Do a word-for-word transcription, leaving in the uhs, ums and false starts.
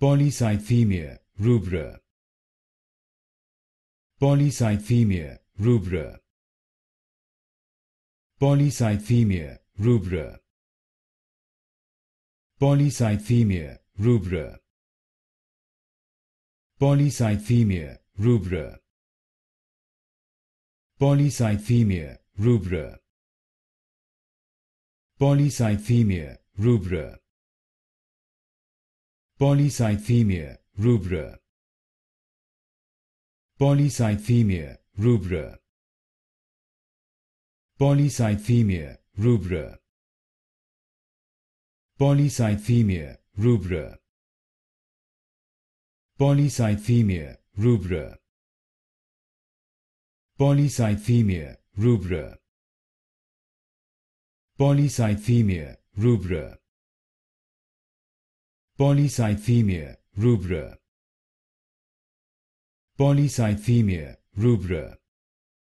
Polycythemia rubra. Polycythemia rubra. Polycythemia rubra. Polycythemia rubra. Polycythemia rubra. Polycythemia rubra. Polycythemia rubra. Polycythemia rubra. Polycythemia rubra. Polycythemia rubra. Polycythemia rubra. Polycythemia rubra. Polycythemia rubra. Polycythemia rubra. Polycythemia rubra. Polycythemia rubra.